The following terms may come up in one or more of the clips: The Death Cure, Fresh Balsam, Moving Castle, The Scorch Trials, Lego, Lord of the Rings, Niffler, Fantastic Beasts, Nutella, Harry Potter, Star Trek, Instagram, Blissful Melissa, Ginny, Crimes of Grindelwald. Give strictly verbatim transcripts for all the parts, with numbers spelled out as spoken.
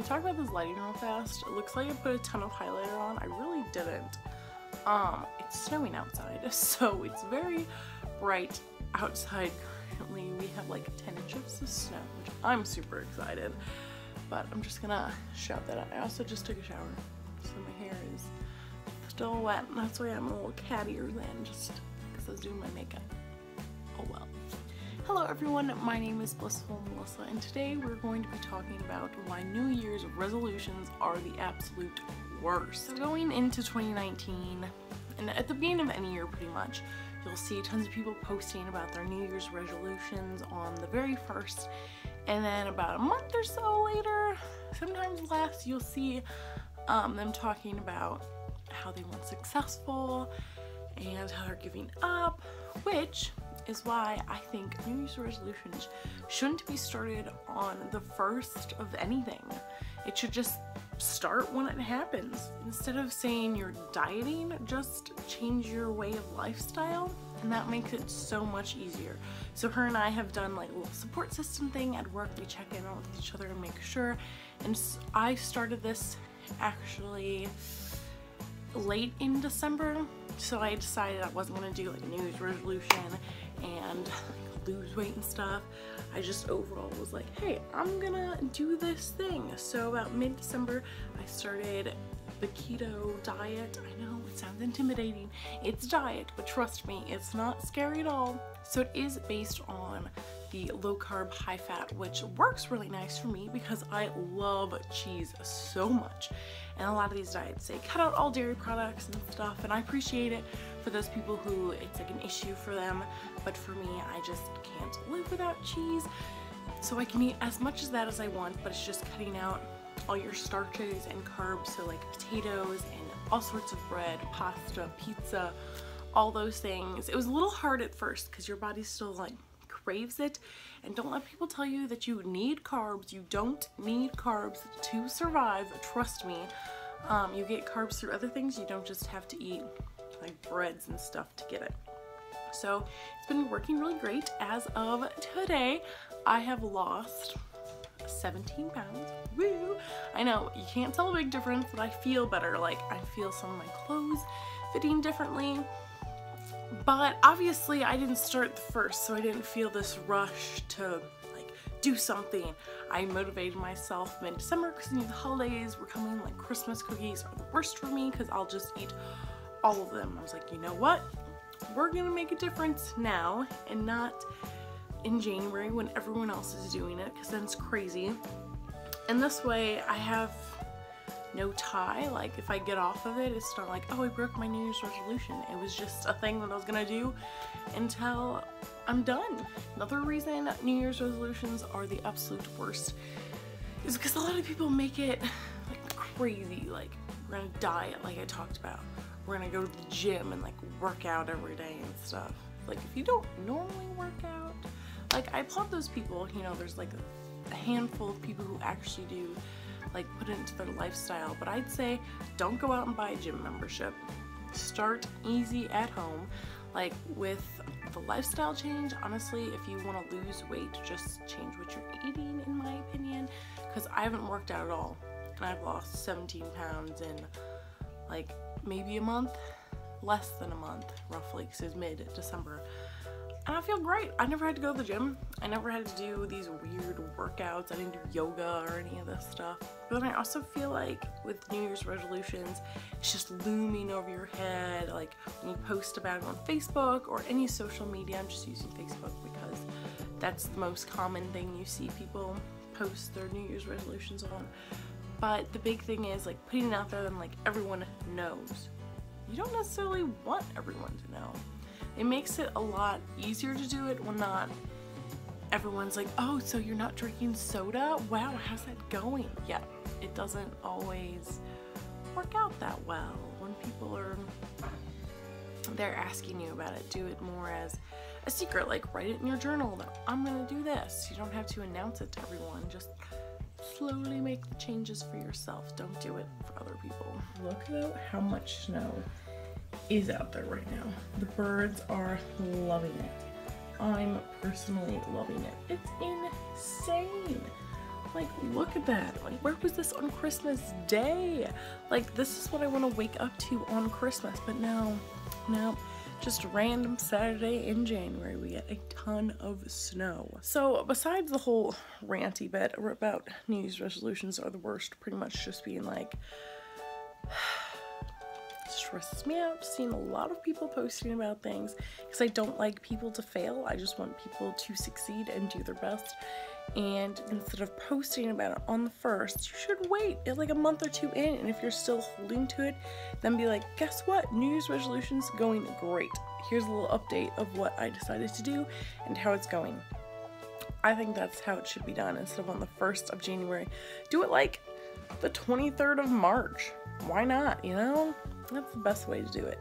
Can we talk about this lighting real fast? It looks like I put a ton of highlighter on. I really didn't. Um, it's snowing outside, so it's very bright outside currently. We have like ten inches of snow, which I'm super excited. But I'm just gonna shout that out. I also just took a shower, so my hair is still wet, and that's why I'm a little cattier than just because I was doing my makeup. Oh well. Hello everyone, my name is Blissful Melissa, and today we're going to be talking about why New Year's resolutions are the absolute worst. So going into twenty nineteen, and at the beginning of any year pretty much, you'll see tons of people posting about their New Year's resolutions on the very first, and then about a month or so later, sometimes less, you'll see um, them talking about how they weren't successful and how they're giving up, which is why I think New Year's resolutions shouldn't be started on the first of anything. It should just start when it happens. Instead of saying you're dieting, just change your way of lifestyle, and that makes it so much easier. So her and I have done like a little support system thing at work. We check in with each other and make sure. And I started this actually late in December, so I decided I wasn't gonna do like New Year's resolution and like, lose weight and stuff. I just overall was like, hey, I'm gonna do this thing. So about mid-December, I started the keto diet. I know it sounds intimidating. It's diet, but trust me, it's not scary at all. So it is based on the low carb, high fat, which works really nice for me because I love cheese so much. And a lot of these diets say cut out all dairy products and stuff, and I appreciate it for those people who it's like an issue for them, but for me, I just can't live without cheese. So I can eat as much of that as I want, but it's just cutting out all your starches and carbs, so like potatoes and all sorts of bread, pasta, pizza, all those things. It was a little hard at first because your body's still like craves it, and don't let people tell you that you need carbs. You don't need carbs to survive, trust me. Um, you get carbs through other things. You don't just have to eat like breads and stuff to get it. So it's been working really great. As of today, I have lost seventeen pounds. Woo! I know you can't tell a big difference, but I feel better. Like I feel some of my clothes fitting differently. But obviously I didn't start the first, so I didn't feel this rush to like do something. I motivated myself mid-December because I knew the holidays were coming. Like Christmas cookies are the worst for me because I'll just eat all of them. I was like, you know what? We're gonna make a difference now and not in January when everyone else is doing it, because then it's crazy. And this way I have no tie. Like if I get off of it, it's not like, oh, I broke my New Year's resolution. It was just a thing that I was gonna do until I'm done. Another reason New Year's resolutions are the absolute worst is because a lot of people make it like crazy. Like we're gonna diet, like I talked about. We're gonna go to the gym and like work out every day and stuff. Like if you don't normally work out, like I applaud those people. You know, there's like a handful of people who actually do like put it into their lifestyle, but I'd say don't go out and buy a gym membership. Start easy at home. Like with the lifestyle change, honestly, if you want to lose weight, just change what you're eating, in my opinion, because I haven't worked out at all and I've lost seventeen pounds in like maybe a month, less than a month roughly, because it was mid-December. And I feel great. I never had to go to the gym. I never had to do these weird workouts. I didn't do yoga or any of this stuff. But then I also feel like with New Year's resolutions, it's just looming over your head. Like when you post about it on Facebook or any social media, I'm just using Facebook because that's the most common thing you see people post their New Year's resolutions on. But the big thing is like putting it out there and like everyone knows. You don't necessarily want everyone to know. It makes it a lot easier to do it when not everyone's like, oh, so you're not drinking soda? Wow, how's that going? Yeah, it doesn't always work out that well when people are, they're asking you about it. Do it more as a secret, like write it in your journal that I'm gonna do this. You don't have to announce it to everyone. Just slowly make the changes for yourself. Don't do it for other people. Look though how much snow is out there right now. The birds are loving it. I'm personally loving it. It's insane. Like, look at that. Like, where was this on Christmas Day? Like, this is what I want to wake up to on Christmas. But no, no. Just random Saturday in January, we get a ton of snow. So besides the whole ranty bit about New Year's resolutions are the worst, pretty much just being like, stresses me out. I've seen a lot of people posting about things because I don't like people to fail. I just want people to succeed and do their best. And instead of posting about it on the first, you should wait like a month or two in, and if you're still holding to it, then be like, guess what? New Year's resolution's going great. Here's a little update of what I decided to do and how it's going. I think that's how it should be done. Instead of on the first of January, do it like the twenty-third of March. Why not, you know? That's the best way to do it.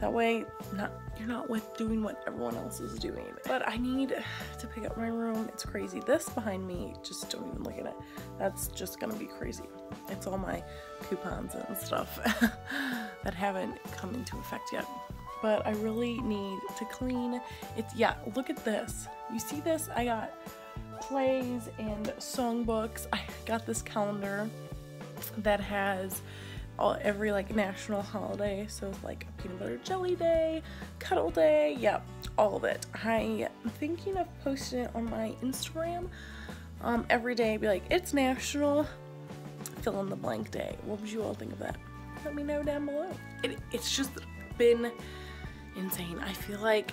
That way, not, you're not with doing what everyone else is doing. But I need to pick up my room. It's crazy. This behind me, just don't even look at it. That's just gonna be crazy. It's all my coupons and stuff that haven't come into effect yet. But I really need to clean. It's, yeah, look at this. You see this? I got plays and songbooks. I got this calendar that has all every like national holiday, so it's like peanut butter jelly day, cuddle day, yep, all of it. I'm thinking of posting it on my Instagram um every day, be like, it's national fill in the blank day. What would you all think of that? Let me know down below. It, it's just been insane. I feel like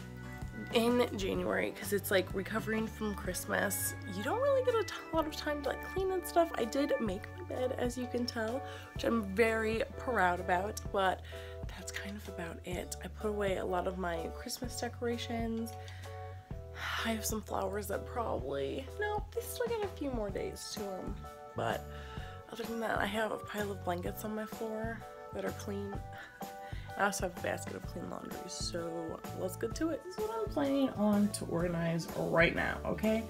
in January, because it's like recovering from Christmas, you don't really get a lot of time to like clean and stuff. I did make my bed, as you can tell, which I'm very proud about, but that's kind of about it. I put away a lot of my Christmas decorations. I have some flowers that probably, no, they still get a few more days to them, but other than that, I have a pile of blankets on my floor that are clean. I also have a basket of clean laundry, so let's get to it. This is what I'm planning on to organize right now, okay?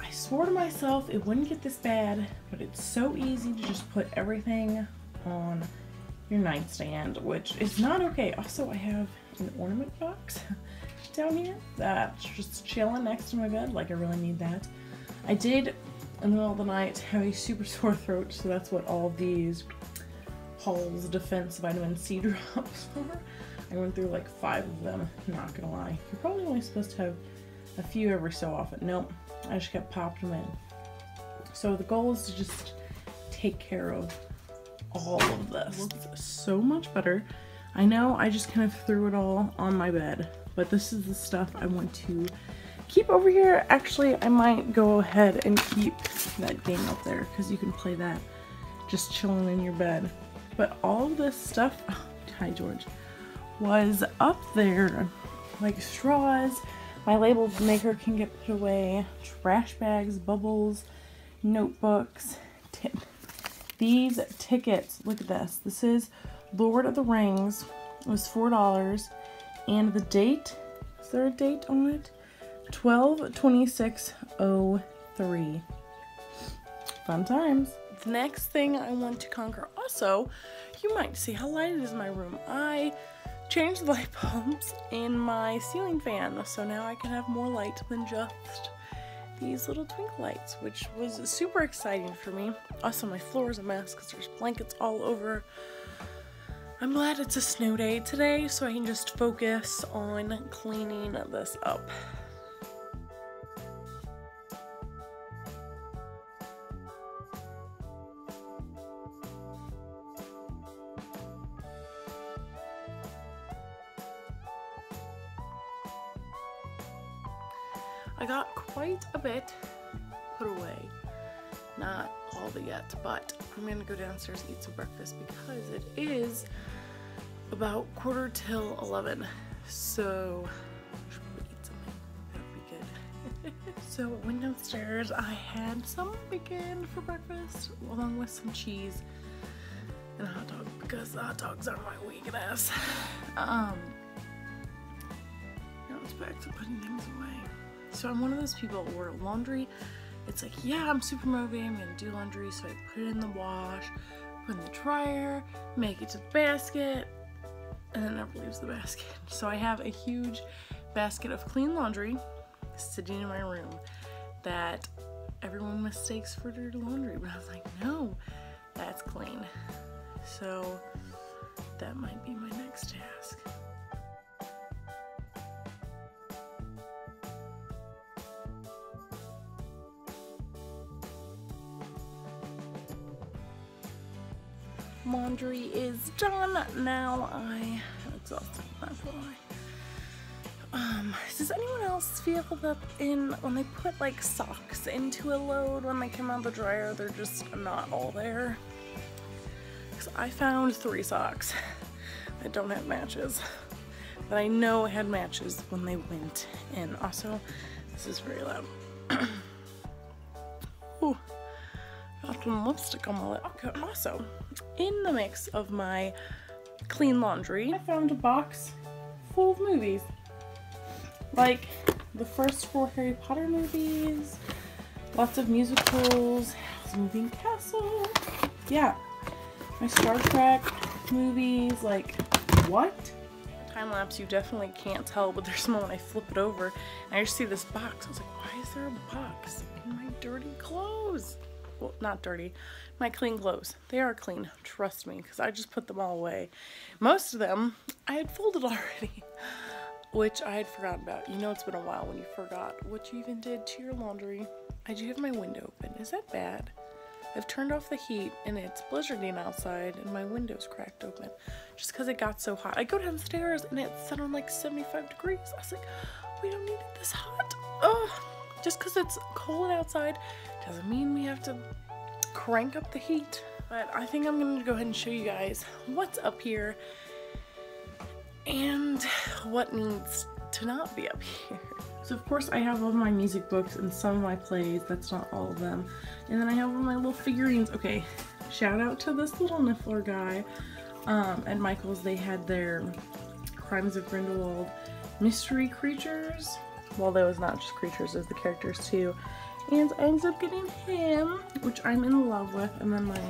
I swore to myself it wouldn't get this bad, but it's so easy to just put everything on your nightstand, which is not okay. Also, I have an ornament box down here that's just chilling next to my bed, like I really need that. I did, in the middle of the night, have a super sore throat, so that's what all these Hall's Defense Vitamin C drops are. I went through like five of them, not gonna lie. You're probably only supposed to have a few every so often. Nope, I just kept popping them in. So the goal is to just take care of all of this. It looks so much better. I know I just kind of threw it all on my bed, but this is the stuff I want to keep over here. Actually, I might go ahead and keep that game up there because you can play that just chilling in your bed. But all this stuff, oh, hi George, was up there, like straws, my label maker can get put away, trash bags, bubbles, notebooks, tip. These tickets, look at this, this is Lord of the Rings, it was four dollars, and the date, is there a date on it? twelve twenty-six oh three, fun times. The next thing I want to conquer, also, you might see how light it is in my room. I changed the light bulbs in my ceiling fan, so now I can have more light than just these little twinkle lights, which was super exciting for me. Also, my floor is a mess because there's blankets all over. I'm glad it's a snow day today, so I can just focus on cleaning this up. I got quite a bit put away, not all of it yet, but I'm gonna go downstairs and eat some breakfast because it is about quarter till eleven, so I should probably eat something, that would be good. So I went downstairs, I had some bacon for breakfast along with some cheese and a hot dog because hot dogs are my weakness. Um, now it's back to putting things away. So I'm one of those people where laundry, it's like, yeah, I'm super motivated, I'm going to do laundry, so I put it in the wash, put it in the dryer, make it to the basket, and it never leaves the basket. So I have a huge basket of clean laundry sitting in my room that everyone mistakes for dirty laundry, but I was like, no, that's clean. So that might be my next task. Laundry is done. Now I am exhausted, not gonna lie. Um, does anyone else feel that in when they put like socks into a load, when they come out of the dryer, they're just not all there? Because I found three socks that don't have matches, that I know had matches when they went in. Also, this is very loud. Ooh. Got some lipstick on my lip. Okay, also, in the mix of my clean laundry, I found a box full of movies. Like the first four Harry Potter movies, lots of musicals, Moving Castle, yeah, my Star Trek movies, like, what? Time lapse, you definitely can't tell, but there's one when I flip it over and I just see this box. I was like, why is there a box in my dirty clothes? Well, not dirty, my clean clothes. They are clean, trust me, because I just put them all away. Most of them I had folded already, which I had forgotten about. You know it's been a while when you forgot what you even did to your laundry. I do have my window open. Is that bad? I've turned off the heat, and it's blizzarding outside, and my window's cracked open just because it got so hot. I go downstairs, and it's set on like seventy-five degrees. I was like, we don't need it this hot. Ugh. Just because it's cold outside doesn't mean we have to crank up the heat. But I think I'm going to go ahead and show you guys what's up here and what needs to not be up here. So of course I have all my music books and some of my plays, that's not all of them. And then I have all my little figurines. Okay, shout out to this little Niffler guy um, at Michael's. They had their Crimes of Grindelwald mystery creatures. Well, that was not just creatures, it was the characters too. And I ended up getting him, which I'm in love with, and then my,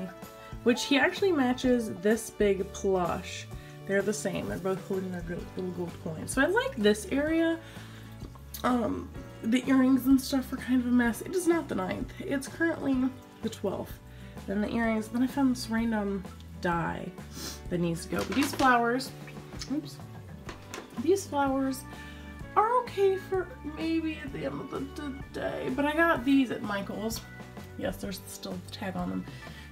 which he actually matches this big plush. They're the same. They're both holding their little gold coins. So I like this area. Um, the earrings and stuff are kind of a mess. It is not the ninth. It's currently the twelfth. Then the earrings. Then I found this random dye that needs to go. But these flowers, oops, these flowers are okay for maybe at the end of the day. But I got these at Michael's. Yes, there's still the tag on them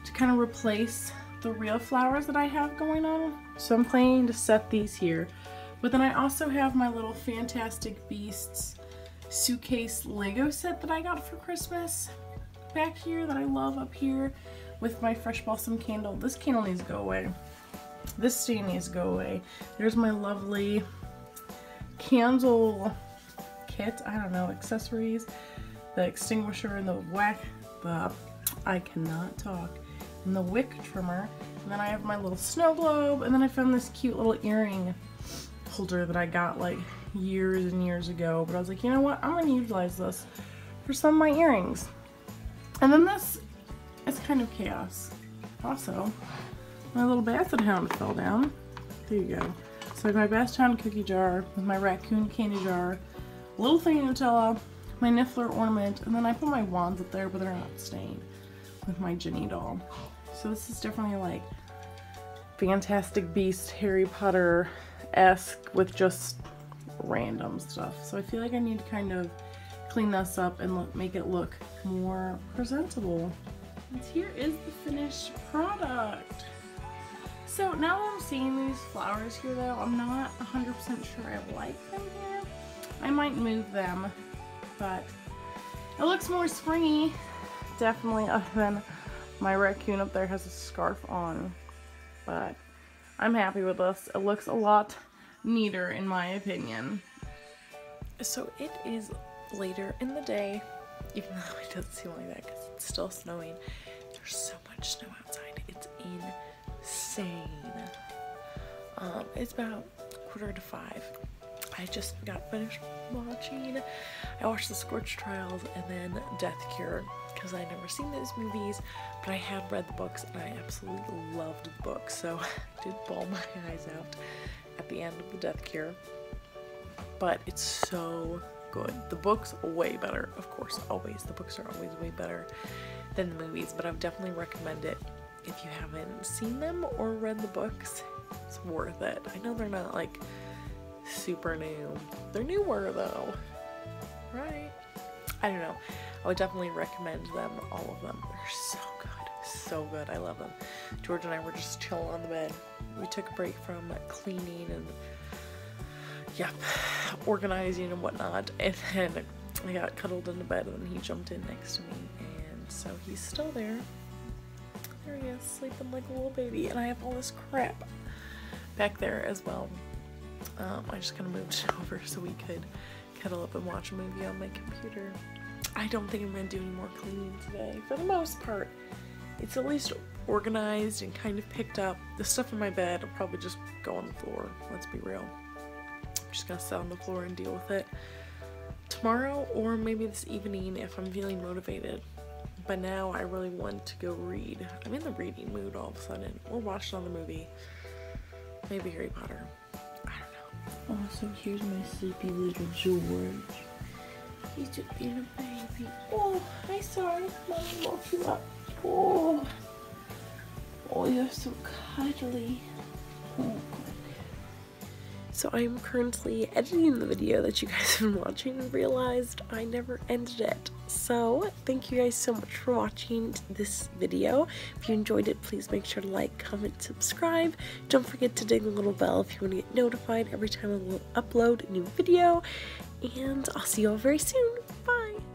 to kind of replace the real flowers that I have going on. So I'm planning to set these here. But then I also have my little Fantastic Beasts suitcase Lego set that I got for Christmas back here that I love up here with my Fresh Balsam candle. This candle needs to go away. This stain needs to go away. There's my lovely candle kit, I don't know, accessories, the extinguisher and the wax, the, I cannot talk. And the wick trimmer, and then I have my little snow globe, and then I found this cute little earring holder that I got like years and years ago, but I was like, you know what, I'm gonna utilize this for some of my earrings. And then this is kind of chaos. Also, my little basset hound fell down. There you go. So my basset hound cookie jar, with my raccoon candy jar, little thing of Nutella, my Niffler ornament, and then I put my wands up there, but they're not stained, with my Ginny doll. So this is definitely like Fantastic Beast, Harry Potter-esque with just random stuff. So I feel like I need to kind of clean this up and look, make it look more presentable. And here is the finished product. So now that I'm seeing these flowers here though, I'm not one hundred percent sure I like them here. I might move them, but it looks more springy, definitely, other than my raccoon up there has a scarf on, but I'm happy with this. It looks a lot neater in my opinion. So it is later in the day, even though it doesn't seem like that because it's still snowing. There's so much snow outside, it's insane. Um, it's about quarter to five. I just got finished watching. I watched The Scorch Trials and then Death Cure, because I'd never seen those movies, but I had read the books and I absolutely loved the books, so I did bawl my eyes out at the end of The Death Cure. But it's so good. The books, way better. Of course, always. The books are always way better than the movies, but I would definitely recommend it if you haven't seen them or read the books. It's worth it. I know they're not like super new. They're newer though, right? I don't know. I would definitely recommend them, all of them. They're so good, so good. I love them. George and I were just chilling on the bed. We took a break from cleaning and yeah, organizing and whatnot, and then I got cuddled into bed and he jumped in next to me, and so he's still there. There he is, sleeping like a little baby, and I have all this crap back there as well. Um, I just kind of moved it over so we could cuddle up and watch a movie on my computer. I don't think I'm going to do any more cleaning today. For the most part, it's at least organized and kind of picked up. The stuff in my bed will probably just go on the floor, let's be real. I'm just going to sit on the floor and deal with it tomorrow, or maybe this evening if I'm feeling motivated. But now I really want to go read. I'm in the reading mood all of a sudden. We're watching another movie. Maybe Harry Potter. I don't know. Also, here's my sleepy little George. He's just being a baby. Oh, hi, sorry. Mommy woke you up. Oh. Oh, you're so cuddly. Oh, God. So I am currently editing the video that you guys have been watching and realized I never ended it. So thank you guys so much for watching this video. If you enjoyed it, please make sure to like, comment, subscribe. Don't forget to ding the little bell if you want to get notified every time I upload a new video. And I'll see you all very soon.